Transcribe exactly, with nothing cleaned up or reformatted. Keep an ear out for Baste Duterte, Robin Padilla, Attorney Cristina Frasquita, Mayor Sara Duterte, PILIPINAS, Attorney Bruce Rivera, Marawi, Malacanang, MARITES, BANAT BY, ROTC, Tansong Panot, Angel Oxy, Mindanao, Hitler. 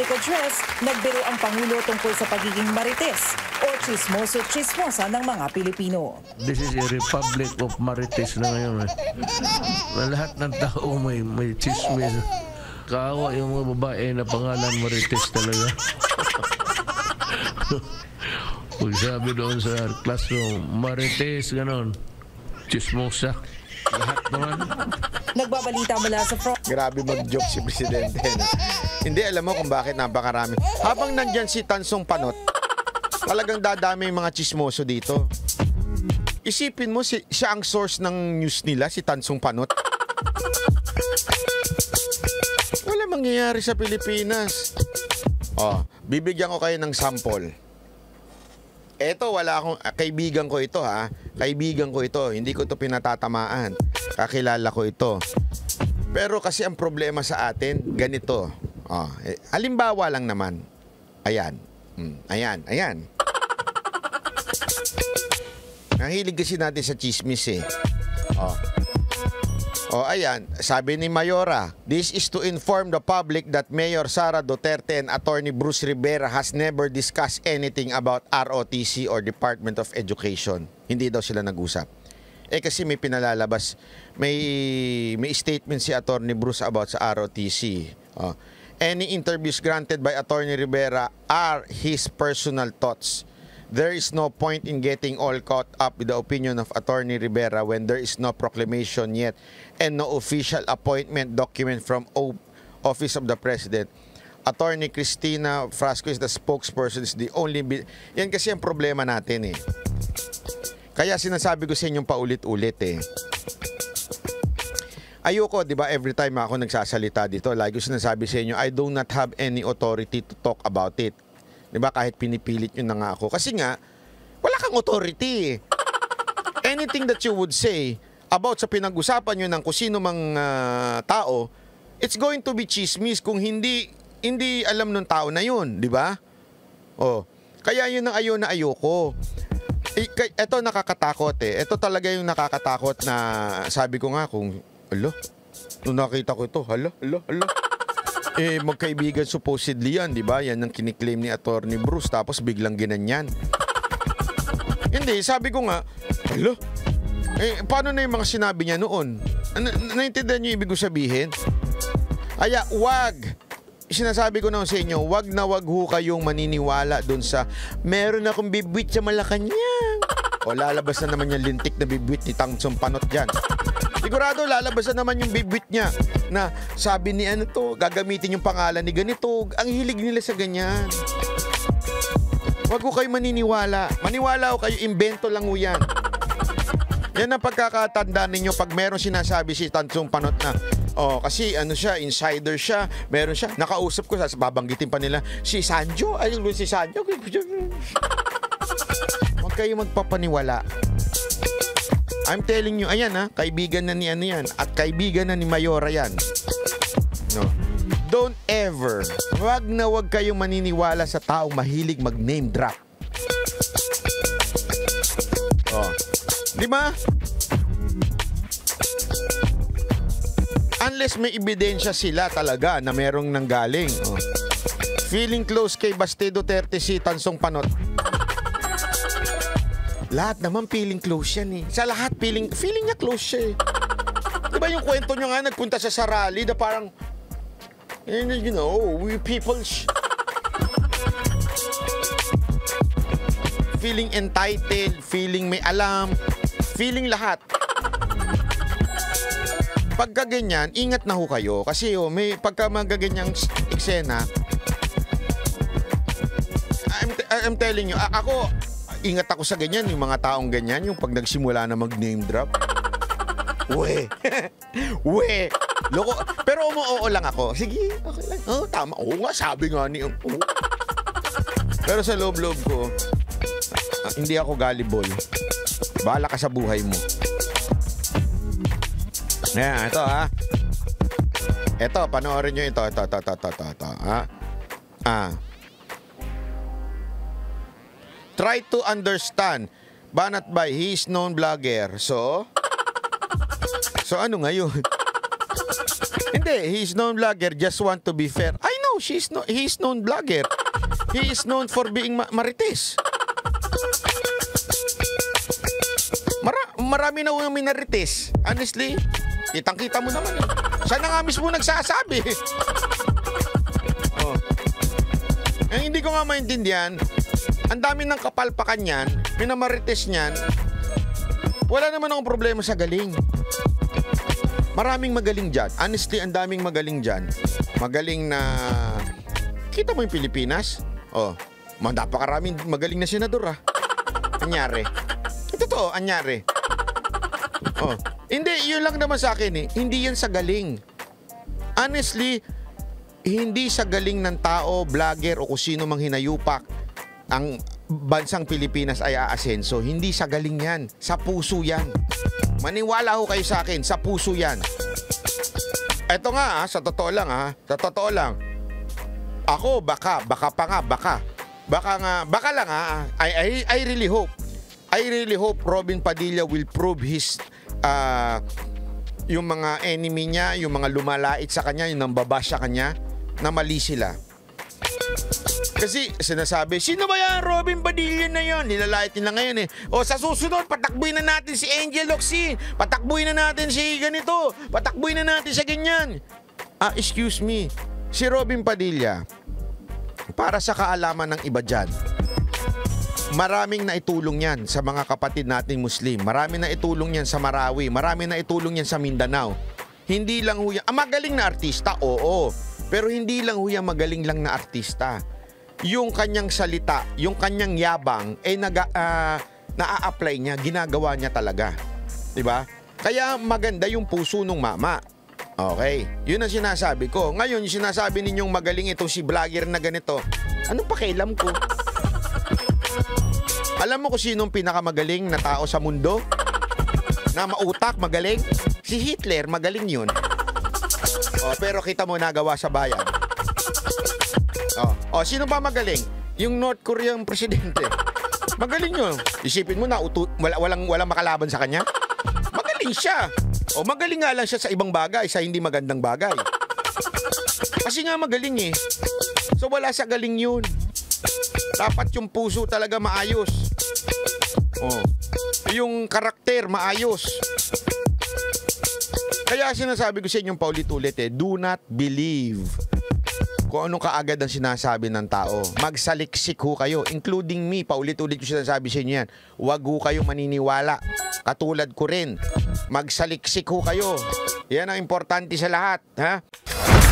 public address, nagbiro ang Pangulo tungkol sa pagiging marites o chismoso-chismosa ng mga Pilipino. This is a republic of marites na ngayon. Eh. Lahat ng tao may, may chismis. Kaawa yung mga babae na pangalan marites talaga. Pag sabi doon sa classroom, marites, ganon. Chismosa. Lahat naman. Nagbabalita mula sa front. Grabe mag-joke si Presidente. Hindi, alam mo kung bakit napakarami. Habang nandyan si Tansong Panot, talagang dadami yung mga chismoso dito. Isipin mo, si, siya ang source ng news nila, si Tansong Panot. Wala mangyayari sa Pilipinas. Oh, bibigyan ko kayo ng sample. Eto, wala akong... Kaibigan ko ito, ha? Kaibigan ko ito. Hindi ko ito pinatatamaan. Kakilala ko ito. Pero kasi ang problema sa atin, ganito. Oh, eh, halimbawa lang naman. Ayan. Mm, ayan, ayan. Nahilig kasi natin sa chismis, eh. Oh. Oh, ayan. Sabi ni Mayora, "This is to inform the public that Mayor Sara Duterte and Attorney Bruce Rivera has never discussed anything about R O T C or Department of Education." Hindi daw sila nag-usap. Eh kasi may pinalalabas, may, may statement si Attorney Bruce about sa R O T C. Oh. "Any interviews granted by Attorney Rivera are his personal thoughts. There is no point in getting all caught up with the opinion of Attorney Rivera when there is no proclamation yet and no official appointment document from o Office of the President. Attorney Cristina Frasquita is the spokesperson, is the only..." Yan kasi ang problema natin, eh. Kaya sinasabi ko sa inyong paulit-ulit, eh. Ayoko, di ba, every time ako nagsasalita dito, lagi ko sinasabi sa inyo, I do not have any authority to talk about it. Di ba, kahit pinipilit nyo na nga ako. Kasi nga, wala kang authority. Anything that you would say about sa pinag-usapan nyo ng kung sino mang uh, tao, it's going to be chismis kung hindi, hindi alam nung tao na yun, di ba? Oh, kaya yun ang ayaw na ayoko. Ito nakakatakot, eh. Ito talaga yung nakakatakot na sabi ko nga kung, alo, nung nakita ko ito, alo, alo, alo. Eh, magkaibigan supposedly yan, di ba? Yan ang kiniklaim ni Attorney Bruce, tapos biglang ginanyan. Hindi, sabi ko nga, alo, eh, paano na yung mga sinabi niya noon? Naintindihan niyo ibig ko sabihin? Aya, wag! Sinasabi ko na sa inyo, wag na wag ho kayong maniniwala dun sa meron akong bibwit sa Malacanang. O lalabas na naman yung lintik na bibwit ni Tansong Panot dyan. Sigurado lalabas na naman yung bibwit niya na sabi ni ano to, gagamitin yung pangalan ni ganito. Ang hilig nila sa ganyan. Wag ho kayo maniniwala. Maniwala ho kayo, invento lang ho yan. Yan ang pagkakatandaan ninyo pag meron sinasabi si Tansong Panot na, oh, kasi ano siya, insider siya, meron siya. Nakausap ko, babanggitin pa nila, si Sanjo, ay si Sanjo. Huwag kayo magpapaniwala. I'm telling you, ayan ha, kaibigan na ni ano yan, at kaibigan na ni Mayora yan. No. Don't ever, wag na wag kayong maniniwala sa taong mahilig mag-name drop. Oh. Di ba? Unless may ebidensya sila talaga na merong nanggaling. Oh. Feeling close kay Baste Duterte si Tansong Panot. Lahat naman feeling close yan, eh. Sa lahat, feeling, feeling niya close siya, eh. Diba yung kwento niya nga, nagpunta siya sa rally na parang, you know, we people... Feeling entitled, feeling may alam, feeling lahat. Pagka ganyan, ingat na ho kayo. Kasi oh, may pagka magaganyang eksena, I'm, I'm telling you, ako, ingat ako sa ganyan, yung mga taong ganyan, yung pag nagsimula na mag-name drop. Uwe! Uwe! Loko. Pero umuoo lang ako. Sige, okay lang. Oh, tama. Oo nga, sabi nga ni... Oh. Pero sa loob-loob ko, ah, hindi ako gullible. Bahala ka sa buhay mo. Ayan, ito ha. Ito, panoorin nyo ito. Ito, ito, ito, ito, ito, ito. Ha? Ah. Try to understand. Banat by, he is known blogger. So? So ano ngayon? Hindi, he is known blogger. Just want to be fair. I know, she's no, he's known blogger. He is known for being ma marites. Mara marami na yung minarites. Honestly, kitang-kita mo naman eh. Siya na nga mismo nagsasabi. Oh. Eh, hindi ko nga maintindihan. Ang dami ng kapalpakan niyan, minamarites niyan. Wala naman akong problema sa galing. Maraming magaling dyan. Honestly, ang daming magaling dyan. Magaling na... Kita mo yung Pilipinas? Oh, napakaraming magaling na senador ah. Anyari. Totoo, anyari. Oh. Hindi, yun lang naman sa akin eh. Hindi yan sa galing. Honestly, hindi sa galing ng tao, vlogger o kung sino mang hinayupak ang bansang Pilipinas ay aasenso. Hindi sa galing yan. Sa puso yan. Maniwala ho kayo sa akin. Sa puso yan. Eto nga ha. Sa totoo lang ha. Sa totoo lang. Ako baka. Baka pa nga. Baka. Baka nga. Baka lang ha. I, I, I really hope. I really hope Robin Padilla will prove his... Uh, yung mga enemy niya, yung mga lumalait sa kanya, yung nambabasya kanya, na mali sila. Kasi sinasabi, sino ba yan? Robin Padilla na yon. Nilalait nila ngayon eh. O sa susunod, patakbuin na natin si Angel Oxy. Patakbuin na natin si ganito. Patakbuin na natin sa ganyan. Ah, excuse me. Si Robin Padilla, para sa kaalaman ng iba dyan, maraming naitulong yan sa mga kapatid nating Muslim. Maraming naitulong yan sa Marawi. Maraming naitulong yan sa Mindanao. Hindi lang huya. Ah, magaling na artista, oo. Pero hindi lang huya magaling lang na artista. Yung kanyang salita, yung kanyang yabang, eh naga, uh, naa-apply niya, ginagawa niya talaga. Diba? Kaya maganda yung puso ng mama. Okay, yun ang sinasabi ko. Ngayon, yung sinasabi ninyong magaling itong si vlogger na ganito, anong pakialam ko? Alam mo kung sinong pinakamagaling na tao sa mundo? Na mautak, magaling? Si Hitler, magaling yun. Oh, pero kita mo nagawa sa bayan. O, sino ba magaling? Yung North Korean presidente. Magaling yun. Isipin mo na, utu walang, walang makalaban sa kanya. Magaling siya. O, magaling nga lang siya sa ibang bagay, sa hindi magandang bagay. Kasi nga magaling eh. So, wala sa galing yun. Dapat yung puso talaga maayos. O, yung karakter maayos. Kaya sinasabi ko sa inyong paulit-ulit eh, do not believe kung anong kaagad ang sinasabi ng tao. Magsaliksik ho kayo, including me. Paulit-ulit ko sinasabi sa inyo yan. Huwag ho kayo maniniwala. Katulad ko rin. Magsaliksik ho kayo. Yan ang importante sa lahat. Ha?